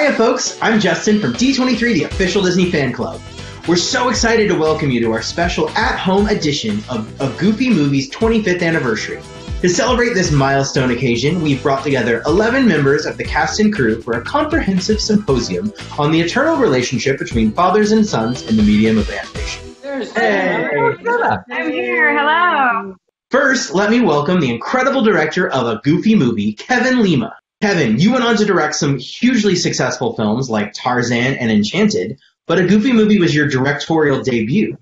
Hiya folks, I'm Justin from D23, the official Disney fan club. We're so excited to welcome you to our special at-home edition of A Goofy Movie's 25th anniversary. To celebrate this milestone occasion, we've brought together 11 members of the cast and crew for a comprehensive symposium on the eternal relationship between fathers and sons in the medium of animation. Hey! I'm here, hello! First, let me welcome the incredible director of A Goofy Movie, Kevin Lima. Kevin, you went on to direct some hugely successful films like Tarzan and Enchanted, but A Goofy Movie was your directorial debut.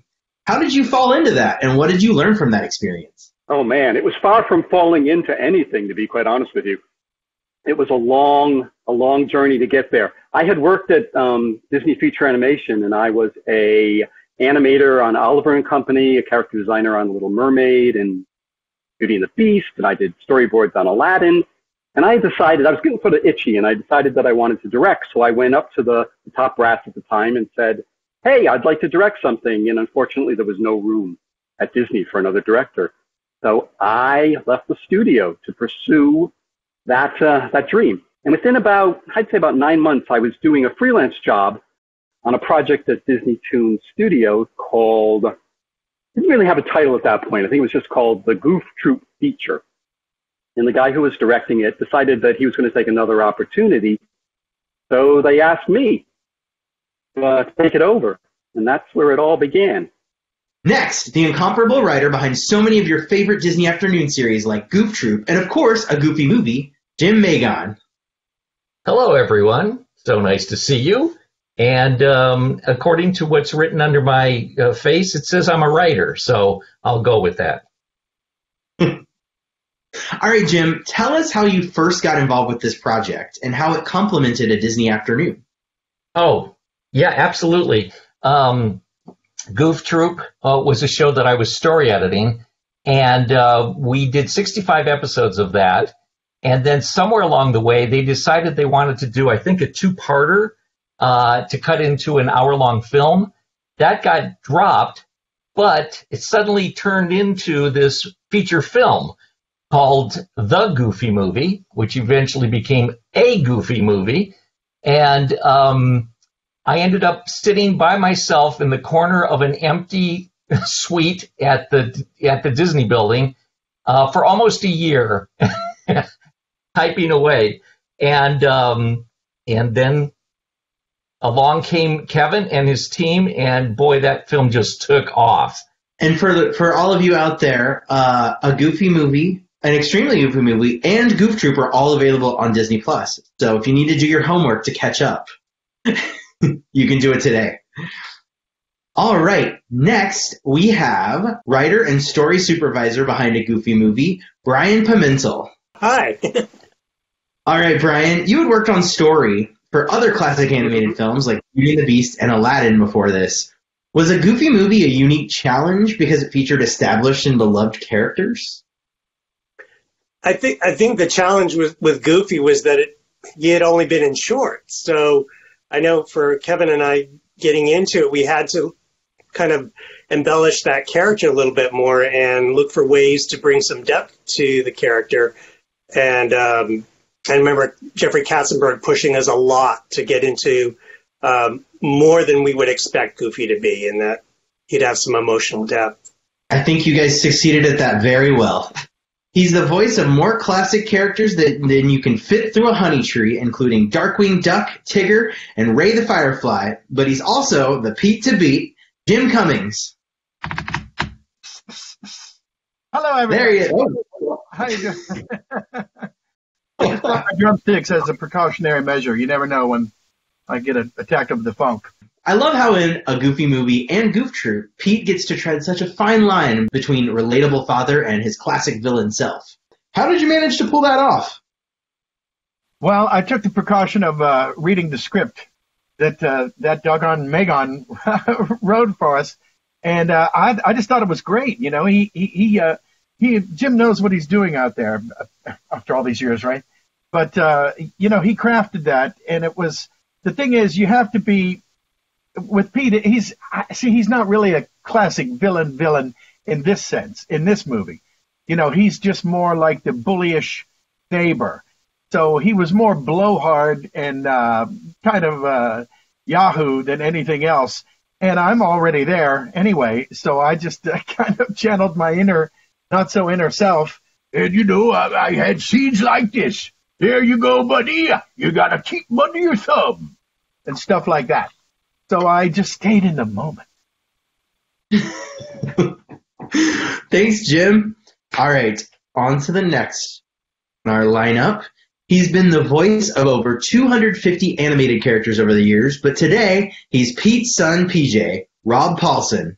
How did you fall into that, and what did you learn from that experience? Oh, man, it was far from falling into anything, to be quite honest with you. It was a long journey to get there. I had worked at Disney Feature Animation, and I was an animator on Oliver & Company, a character designer on Little Mermaid and Beauty and the Beast, and I did storyboards on Aladdin. And I decided, I was getting sort of itchy, and I decided that I wanted to direct. So I went up to the top brass at the time and said, hey, I'd like to direct something. And unfortunately, there was no room at Disney for another director. So I left the studio to pursue that dream. And within about, I'd say about 9 months, I was doing a freelance job on a project at Disney Toon Studios called, I didn't really have a title at that point. I think it was just called The Goof Troop Feature. And the guy who was directing it decided that he was going to take another opportunity. So they asked me to take it over. And that's where it all began. Next, the incomparable writer behind so many of your favorite Disney afternoon series like Goof Troop and, of course, A Goofy Movie, Jymn Magon. Hello, everyone. So nice to see you. And according to what's written under my face, it says I'm a writer. So I'll go with that. All right, Jim, tell us how you first got involved with this project and how it complemented a Disney afternoon. Oh, yeah, absolutely. Goof Troop was a show that I was story editing, and we did 65 episodes of that. And then somewhere along the way, they decided they wanted to do, I think, a two-parter to cut into an hour-long film. That got dropped, but it suddenly turned into this feature film called The Goofy Movie, which eventually became A Goofy Movie. And I ended up sitting by myself in the corner of an empty suite at the Disney building for almost a year, typing away. And then along came Kevin and his team, and boy, that film just took off. And for all of you out there, A Goofy Movie, An Extremely Goofy Movie, and Goof Troop are all available on Disney+. So if you need to do your homework to catch up, you can do it today. All right, next we have writer and story supervisor behind A Goofy Movie, Brian Pimentel. Hi. All right, Brian, you had worked on story for other classic animated films like Beauty and the Beast and Aladdin before this. Was A Goofy Movie a unique challenge because it featured established and beloved characters? I think the challenge with Goofy was that he had only been in shorts. So I know for Kevin and I getting into it, we had to kind of embellish that character a little bit more and look for ways to bring some depth to the character. And I remember Jeffrey Katzenberg pushing us a lot to get into more than we would expect Goofy to be, and that he'd have some emotional depth. I think you guys succeeded at that very well. He's the voice of more classic characters than you can fit through a honey tree, including Darkwing Duck, Tigger, and Ray the Firefly, but he's also the Pete to beat, Jim Cummings. Hello, everyone. There he is. Oh. How are you doing? Drumsticks as a precautionary measure. You never know when I get attacked over the funk. I love how in A Goofy Movie and Goof Troop, Pete gets to tread such a fine line between relatable father and his classic villain self. How did you manage to pull that off? Well, I took the precaution of reading the script that doggone Magon wrote for us, and I just thought it was great. You know, Jim knows what he's doing out there after all these years, right? But you know, he crafted that, and it was the thing is you have to be. With Pete, he's not really a classic villain in this sense, in this movie. You know, he's just more like the bullyish neighbor. So he was more blowhard and kind of Yahoo than anything else. And I'm already there anyway, so I just kind of channeled my inner, not so inner self. And, you know, I had scenes like this. Here you go, buddy. You got to keep under your thumb and stuff like that. So I just stayed in the moment. Thanks, Jim. All right, on to the next in our lineup. He's been the voice of over 250 animated characters over the years, but today he's Pete's son, PJ, Rob Paulsen.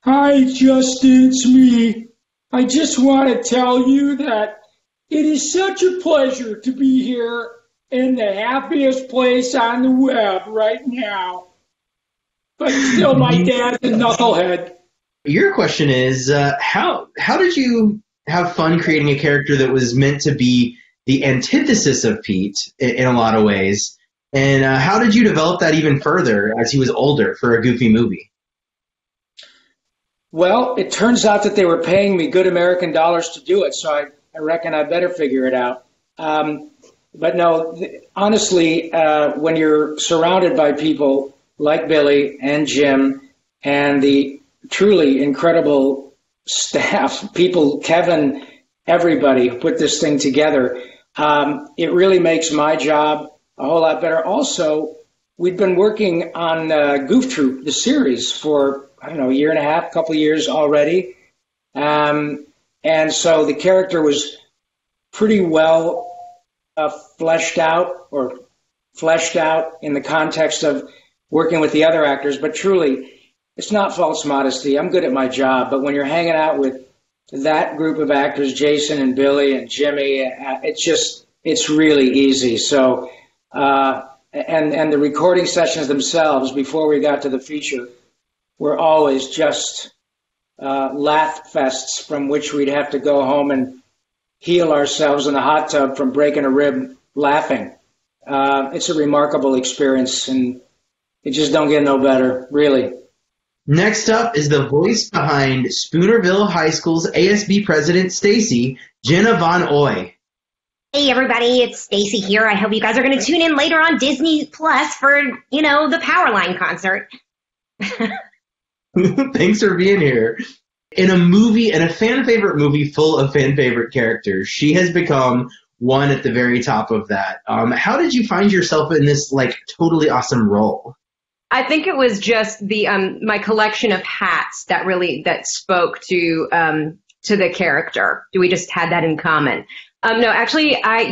Hi, Justin, it's me. I just want to tell you that it is such a pleasure to be here in the happiest place on the web right now. But still, my dad's a knucklehead. Your question is, how did you have fun creating a character that was meant to be the antithesis of Pete in a lot of ways? And how did you develop that even further as he was older for A Goofy Movie? Well, it turns out that they were paying me good American dollars to do it, so I reckon I better figure it out. But no, honestly, when you're surrounded by people like Billy and Jim and the truly incredible staff, people, Kevin, everybody who put this thing together, it really makes my job a whole lot better. Also, we've been working on Goof Troop, the series, for, I don't know, a year and a half, couple years already. And so the character was pretty well fleshed out in the context of working with the other actors. But truly, it's not false modesty. I'm good at my job. But when you're hanging out with that group of actors, Jason and Billy and Jimmy, it's really easy. So, and the recording sessions themselves before we got to the feature were always just laugh fests from which we'd have to go home and heal ourselves in a hot tub from breaking a rib laughing. It's a remarkable experience, and it just don't get no better, really. Next up is the voice behind Spoonerville High School's ASB president, Stacy, Jenna von Oy. Hey, everybody, it's Stacy here. I hope you guys are going to tune in later on Disney Plus for, you know, the Powerline concert. Thanks for being here. In a fan favorite movie full of fan favorite characters, she has become one at the very top of that. How did you find yourself in this, like, totally awesome role? I think it was just the my collection of hats that spoke to the character. We just had that in common. No, actually, I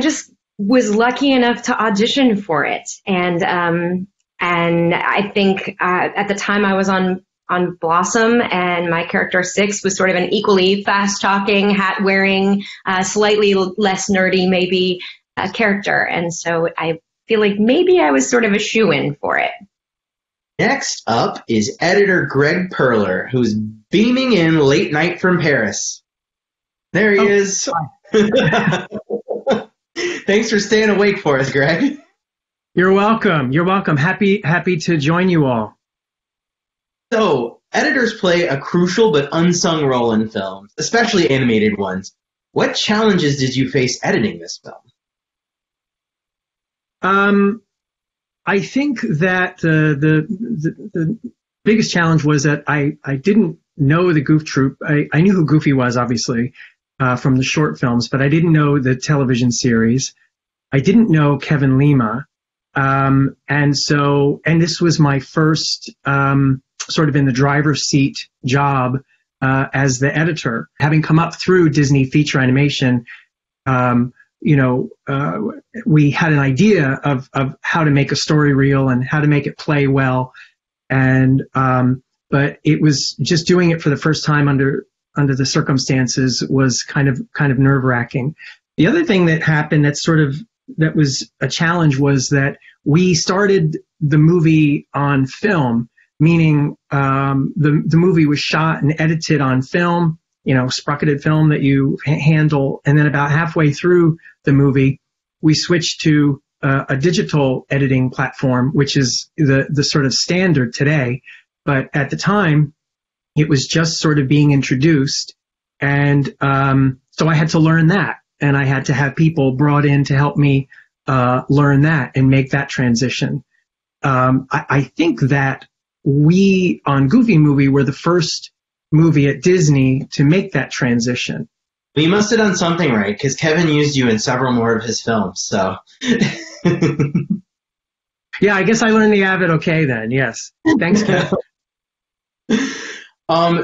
just was lucky enough to audition for it, and I think at the time I was on Blossom, and my character Six was sort of an equally fast talking, hat wearing, slightly less nerdy maybe character, and so I feel like maybe I was sort of a shoo-in for it. Next up is editor Greg Perler, who's beaming in late night from Paris. There he is. Thanks for staying awake for us, Greg. You're welcome. You're welcome. Happy to join you all. So, editors play a crucial but unsung role in films, especially animated ones. What challenges did you face editing this film? I think that the biggest challenge was that I didn't know the Goof Troop. I knew who Goofy was, obviously, from the short films, but I didn't know the television series. I didn't know Kevin Lima. And this was my first sort of in the driver's seat job as the editor, having come up through Disney feature animation. We had an idea of how to make a story real and how to make it play well, and but it was just doing it for the first time under the circumstances was kind of nerve-wracking. The other thing that happened that was a challenge was that we started the movie on film, meaning the movie was shot and edited on film. You know, sprocketed film that you handle, and then about halfway through the movie, we switched to a digital editing platform, which is the sort of standard today. But at the time, it was just sort of being introduced, And so I had to learn that, and I had to have people brought in to help me learn that and make that transition. I think that we on Goofy Movie were the first movie at Disney to make that transition. We must have done something right, because Kevin used you in several more of his films. So, yeah, I guess I learned the avid okay then. Yes, thanks, Kevin.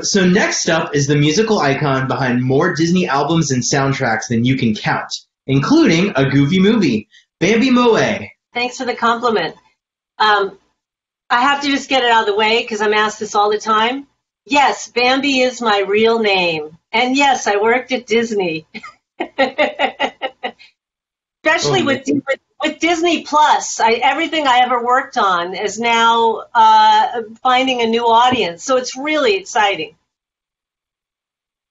So next up is the musical icon behind more Disney albums and soundtracks than you can count, including A Goofy Movie, Bambi Moë. Thanks for the compliment. I have to just get it out of the way because I'm asked this all the time. Yes, Bambi is my real name. And yes, I worked at Disney. Especially with Disney Plus. Everything I ever worked on is now finding a new audience. So it's really exciting.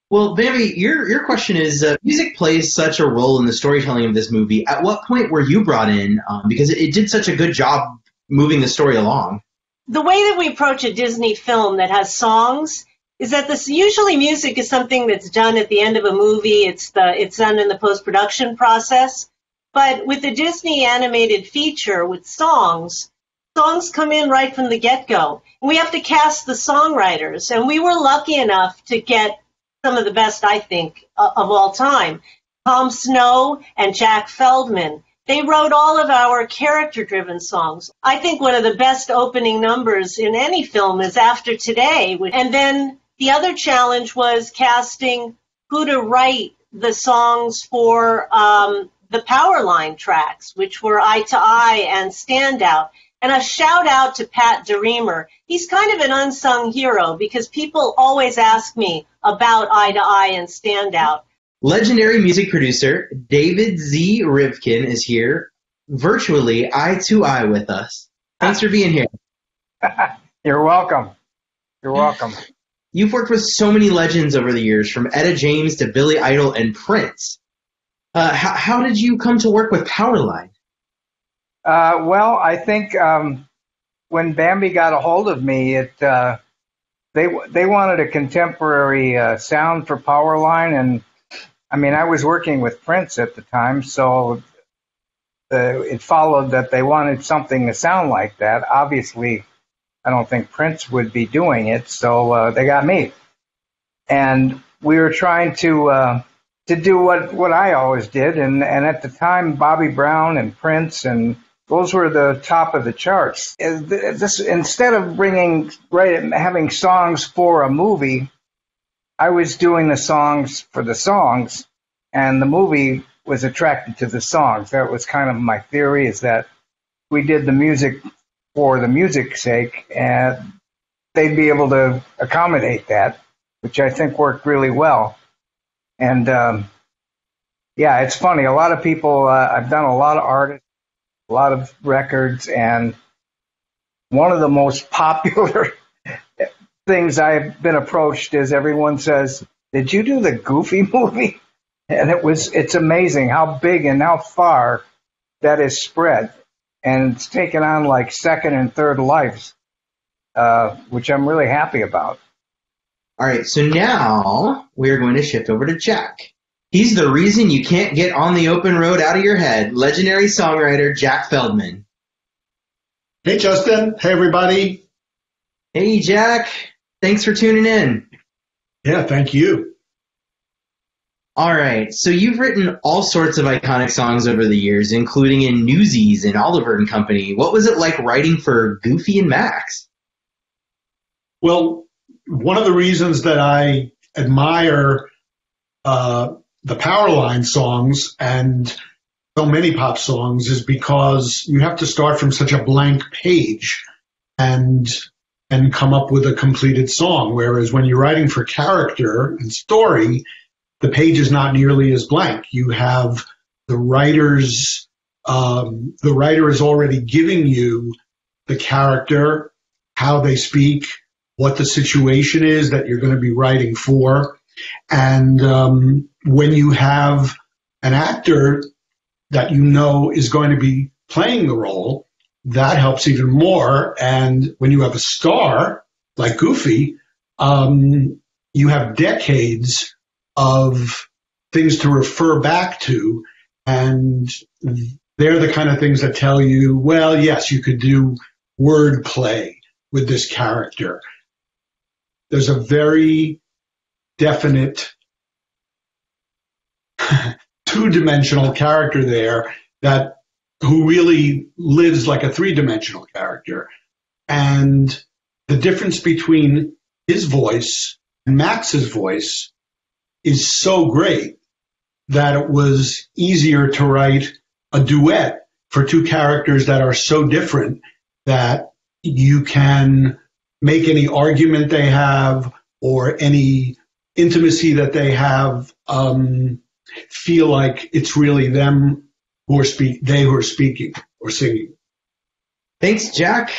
Well, Bambi, your question is, music plays such a role in the storytelling of this movie. At what point were you brought in? Because it did such a good job moving the story along. The way that we approach a Disney film that has songs is that this usually music is something that's done at the end of a movie. It's done in the post-production process. But with the Disney animated feature with songs, songs come in right from the get-go. We have to cast the songwriters, and we were lucky enough to get some of the best, I think, of all time. Tom Snow and Jack Feldman. They wrote all of our character-driven songs. I think one of the best opening numbers in any film is After Today. And then the other challenge was casting who to write the songs for the Powerline tracks, which were Eye to Eye and Standout. And a shout-out to Pat DeRiemer. He's kind of an unsung hero because people always ask me about Eye to Eye and Standout. Legendary music producer David Z. Rivkin is here, virtually eye-to-eye with us. Thanks for being here. You're welcome. You're welcome. You've worked with so many legends over the years, from Etta James to Billy Idol and Prince. How did you come to work with Powerline? Well, I think when Bambi got a hold of me, they wanted a contemporary sound for Powerline, and I mean, I was working with Prince at the time, so it followed that they wanted something to sound like that. Obviously, I don't think Prince would be doing it, so they got me. And we were trying to do what I always did, and at the time, Bobby Brown and Prince, and those were the top of the charts. This, instead of having songs for a movie, I was doing the songs for the songs, and the movie was attracted to the songs. That was kind of my theory, is that we did the music for the music's sake, and they'd be able to accommodate that, which I think worked really well. And, yeah, it's funny. A lot of people, I've done a lot of artists, a lot of records, and one of the most popular things I've been approached is everyone says, "Did you do the Goofy Movie?" And it's amazing how big and how far that is spread, and it's taken on like second and third lives, which I'm really happy about. All right, so now we're going to shift over to Jack. He's the reason you can't get On the Open Road out of your head, legendary songwriter Jack Feldman. Hey, Justin. Hey, everybody. Hey, Jack. Thanks for tuning in. Yeah, thank you. All right, so you've written all sorts of iconic songs over the years, including in Newsies and Oliver and Company. What was it like writing for Goofy and Max? Well, one of the reasons that I admire the Powerline songs and so many pop songs is because you have to start from such a blank page and come up with a completed song, whereas when you're writing for character and story, the page is not nearly as blank. You have the writer is already giving you the character, how they speak, what the situation is that you're going to be writing for, and when you have an actor that you know is going to be playing the role, that helps even more. And when you have a star like Goofy, you have decades of things to refer back to, and they're the kind of things that tell you, well, yes, you could do word play with this character. There's a very definite two-dimensional character there that who really lives like a three-dimensional character. And the difference between his voice and Max's voice is so great that it was easier to write a duet for two characters that are so different that you can make any argument they have or any intimacy that they have feel like it's really them who are speaking or singing. Thanks, Jack.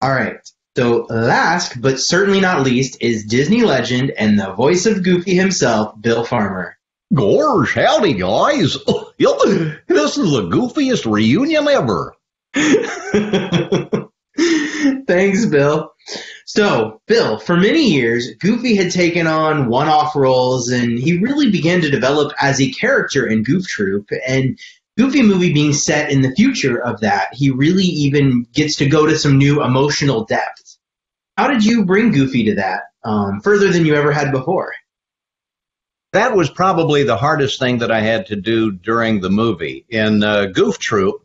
All right. So last, but certainly not least, is Disney legend and the voice of Goofy himself, Bill Farmer. Gorge, howdy, guys. This is the goofiest reunion ever. Thanks, Bill. So, Bill, for many years, Goofy had taken on one-off roles, and he really began to develop as a character in Goof Troop, and Goofy Movie being set in the future of that, he really even gets to go to some new emotional depth. How did you bring Goofy to that, further than you ever had before? That was probably the hardest thing that I had to do during the movie. In Goof Troop,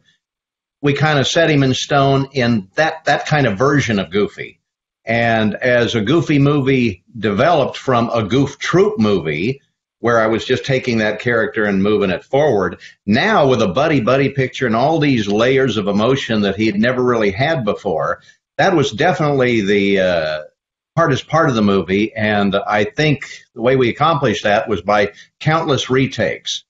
we kind of set him in stone in that kind of version of Goofy. And as a Goofy movie developed from a Goof Troop movie, where I was just taking that character and moving it forward, now with a buddy-buddy picture and all these layers of emotion that he had never really had before, that was definitely the hardest part of the movie. And I think the way we accomplished that was by countless retakes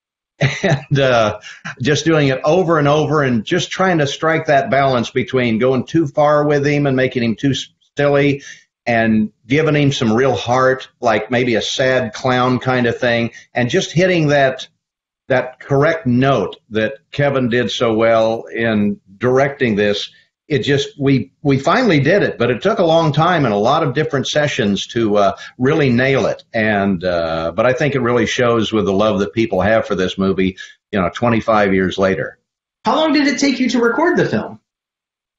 and just doing it over and over and just trying to strike that balance between going too far with him and making him too silly and giving him some real heart, like maybe a sad clown kind of thing, and just hitting that correct note that Kevin did so well in directing this. It just, we finally did it, but it took a long time and a lot of different sessions to really nail it. And but I think it really shows with the love that people have for this movie, 25 years later. How long did it take you to record the film?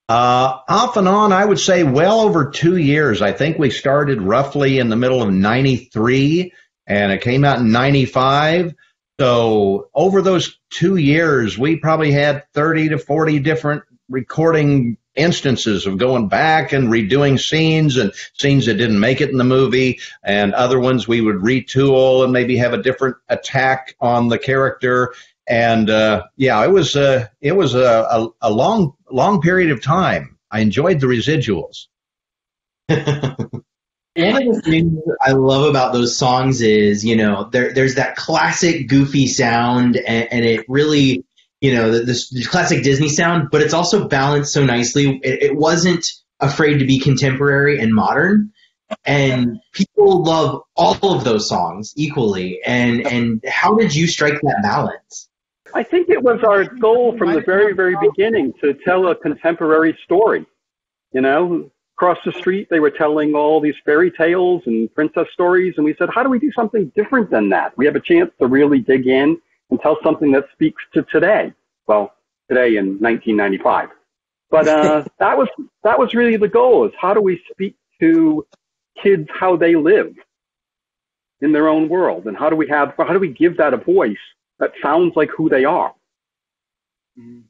Off and on, I would say well over 2 years. I think we started roughly in the middle of 93, and it came out in 95. So over those 2 years, we probably had 30 to 40 different recording instances of going back and redoing scenes and scenes that didn't make it in the movie, and other ones we would retool and maybe have a different attack on the character. And yeah, it was a long period of time. I enjoyed the residuals. One of the things I love about those songs is, there's that classic Goofy sound, and it really, this classic Disney sound, but it's also balanced so nicely. It wasn't afraid to be contemporary and modern. And people love all of those songs equally. And how did you strike that balance? I think it was our goal from the very, very beginning to tell a contemporary story. Across the street, they were telling all these fairy tales and princess stories. And we said, how do we do something different than that? We have a chance to really dig in and tell something that speaks to today. Well, today in 1995. But that was really the goal, is how do we speak to kids how they live in their own world? And how do we give that a voice that sounds like who they are?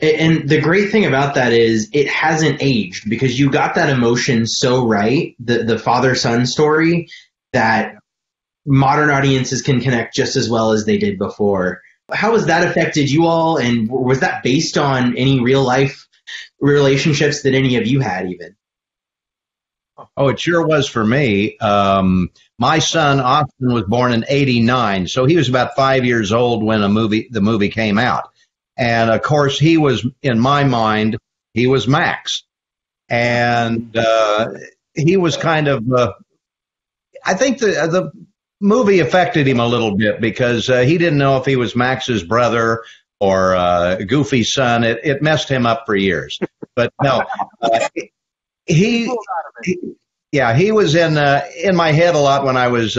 And the great thing about that is it hasn't aged, because you got that emotion so right, the father-son story, that modern audiences can connect just as well as they did before. How has that affected you all? And was that based on any real-life relationships that any of you had even? Oh, it sure was for me. My son, Austin, was born in 89, so he was about 5 years old when the movie came out. And, of course, he was, in my mind, he was Max. And he was kind of, I think the movie affected him a little bit, because he didn't know if he was Max's brother or Goofy's son. It messed him up for years. But, no, He Yeah, he was in my head a lot when I was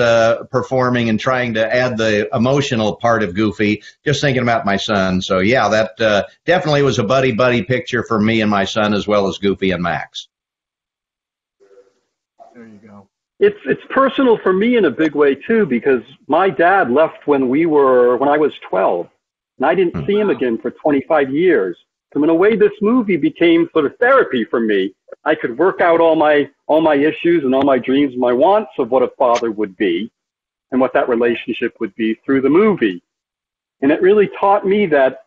performing and trying to add the emotional part of Goofy, just thinking about my son. So, yeah, that definitely was a buddy-buddy picture for me and my son, as well as Goofy and Max. There you go. It's personal for me in a big way, too, because my dad left when I was 12, and I didn't see him again for 25 years. So in a way, this movie became sort of therapy for me. I could work out all my issues and all my dreams and my wants of what a father would be and what that relationship would be through the movie. And it really taught me that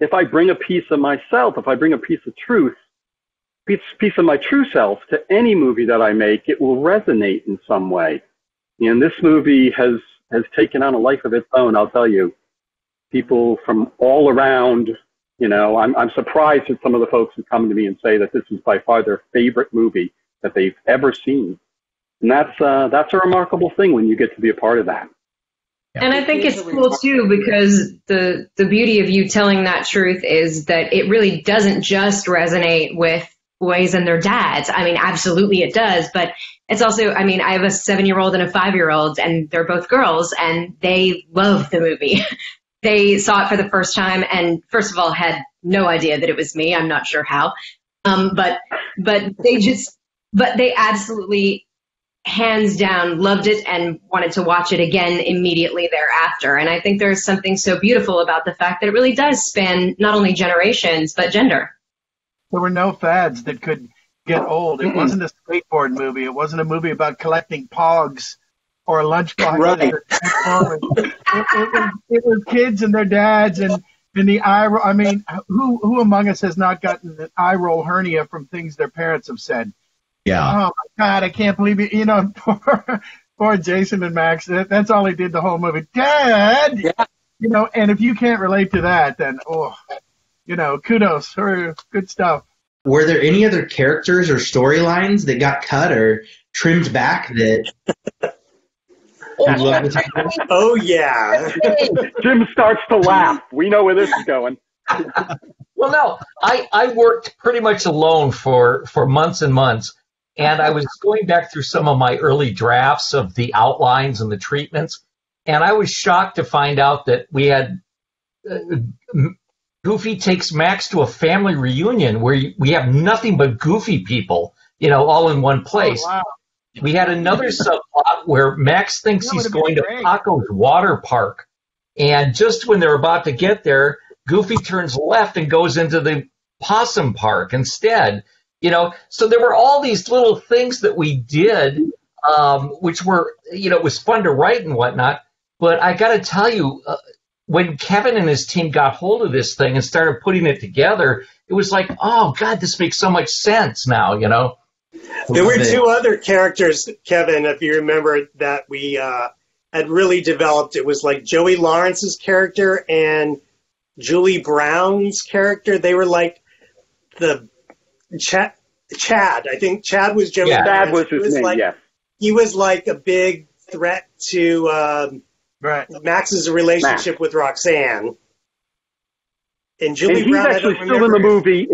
if I bring a piece of myself, if I bring a piece of truth, piece of my true self to any movie that I make, it will resonate in some way. And this movie has taken on a life of its own, I'll tell you. People from all around, you know, I'm surprised at some of the folks who come to me and say that this is by far their favorite movie that they've ever seen. And that's a remarkable thing when you get to be a part of that. Yeah. And I think it's cool too, because the beauty of you telling that truth is that it really doesn't just resonate with boys and their dads. I mean, absolutely it does, but it's also, I mean, I have a 7-year-old and a 5-year-old, and they're both girls, and they love the movie. They saw it for the first time and, first of all, had no idea that it was me. I'm not sure how. But they absolutely, hands down, loved it and wanted to watch it again immediately thereafter. And I think there's something so beautiful about the fact that it really does span not only generations, but gender. There were no fads that could get old. It wasn't a skateboard movie. It wasn't a movie about collecting pogs or a lunchbox. Right. It was kids and their dads and the eye roll. I mean, who among us has not gotten an eye roll hernia from things their parents have said? Yeah. Oh, my God, I can't believe it. You know, poor Jason and Max, that's all he did the whole movie. Dad! Yeah. You know, and if you can't relate to that, then, you know, kudos for good stuff. Were there any other characters or storylines that got cut or trimmed back that... Oh, yeah. Jim starts to laugh. We know where this is going. Well, no, I worked pretty much alone for months and months, and I was going back through some of my early drafts of the outlines and the treatments, and I was shocked to find out that we had Goofy takes Max to a family reunion where we have nothing but Goofy people, you know, all in one place. Oh, wow. We had another subplot where Max thinks he's going to Paco's water park. And just when they're about to get there, Goofy turns left and goes into the possum park instead. You know, so there were all these little things that we did, which were, you know, it was fun to write and whatnot. But I got to tell you, when Kevin and his team got hold of this thing and started putting it together, it was like, oh, God, this makes so much sense now, you know. There were two other characters, Kevin, if you remember, that we had really developed. It was like Joey Lawrence's character and Julie Brown's character. They were like the Chad. I think Chad was Joey. Yeah, Chad was his name, like, yeah. He was like a big threat to Max's relationship with Roxanne. And Julie Brown, he's actually still in the movie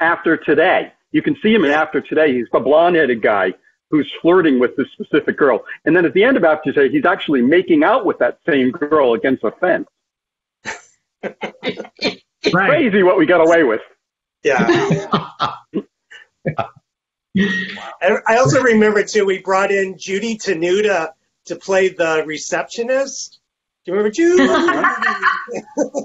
After Today. You can see him in After Today. He's the blonde-headed guy who's flirting with this specific girl. And then at the end of After Today, he's actually making out with that same girl against a fence. It's crazy what we got away with. Yeah. I also remember, too, we brought in Judy Tenuta to play the receptionist. Do you remember Judy?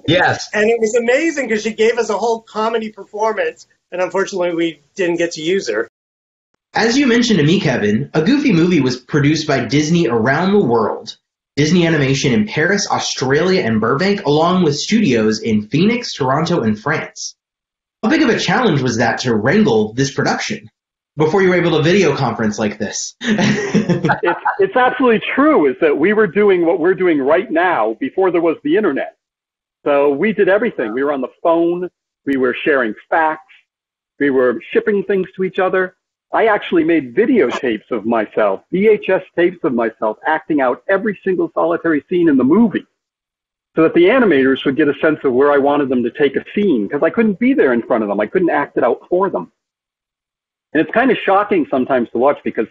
Yes. And it was amazing because she gave us a whole comedy performance. And unfortunately, we didn't get to use her. As you mentioned to me, Kevin, A Goofy Movie was produced by Disney around the world. Disney Animation in Paris, Australia, and Burbank, along with studios in Phoenix, Toronto, and France. How big of a challenge was that to wrangle this production before you were able to video conference like this? It's absolutely true, is that we were doing what we're doing right now before there was the internet. So we did everything. We were on the phone. We were sharing facts. We were shipping things to each other. I actually made videotapes of myself, VHS tapes of myself, acting out every single solitary scene in the movie so that the animators would get a sense of where I wanted them to take a scene, because I couldn't be there in front of them. I couldn't act it out for them. And it's kind of shocking sometimes to watch, because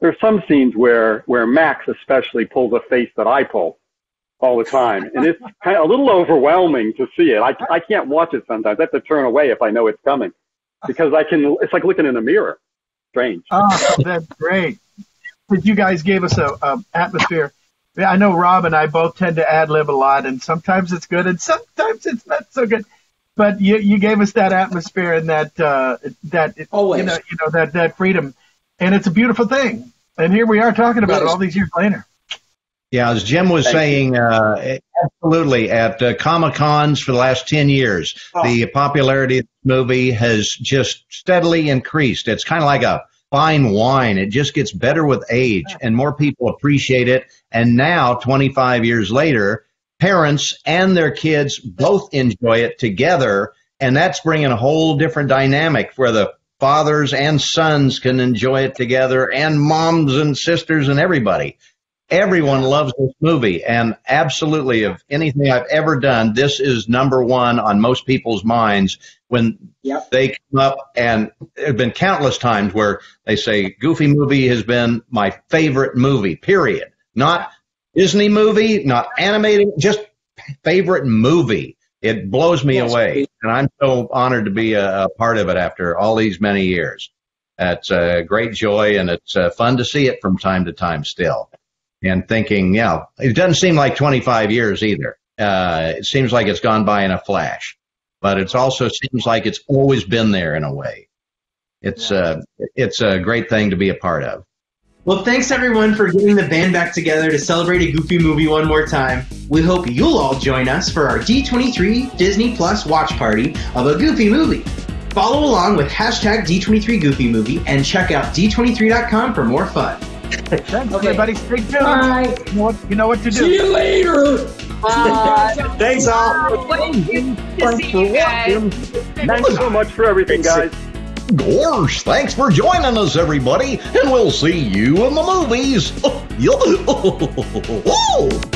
there's some scenes where Max especially pulls a face that I pull all the time. And it's kind of a little overwhelming to see it. I can't watch it sometimes. I have to turn away if I know it's coming, because it's like looking in a mirror. Strange. Oh, that's great. You guys gave us a atmosphere. Yeah, I know Rob and I both tend to ad-lib a lot, and sometimes it's good and sometimes it's not so good. But you gave us that atmosphere and that always. You know that freedom, and it's a beautiful thing. And here we are talking about it all these years later. Yeah, as Jim was saying, absolutely, at Comic-Cons for the last 10 years, the popularity of the movie has just steadily increased. It's kind of like a fine wine. It just gets better with age, and more people appreciate it. And now, 25 years later, parents and their kids both enjoy it together, and that's bringing a whole different dynamic where the fathers and sons can enjoy it together, and moms and sisters and everybody. Everyone loves this movie, and absolutely, of anything I've ever done, this is number one on most people's minds when they come up. And there have been countless times where they say, Goofy Movie has been my favorite movie, period. Not Disney movie, not animated, just favorite movie. It blows me away, and I'm so honored to be a part of it after all these many years. It's a great joy, and it's fun to see it from time to time still. And thinking, yeah, it doesn't seem like 25 years either. It seems like it's gone by in a flash, but it also seems like it's always been there in a way. It's a great thing to be a part of. Well, thanks everyone for getting the band back together to celebrate A Goofy Movie one more time. We hope you'll all join us for our D23 Disney Plus watch party of A Goofy Movie. Follow along with hashtag D23 Goofy Movie and check out D23.com for more fun. Thanks, everybody. Stay tuned. Bye. You know what to do. See you later. Bye. Thanks, all. Thanks for watching. Thanks so much for everything, guys. Gorsh, thanks for joining us, everybody. And we'll see you in the movies.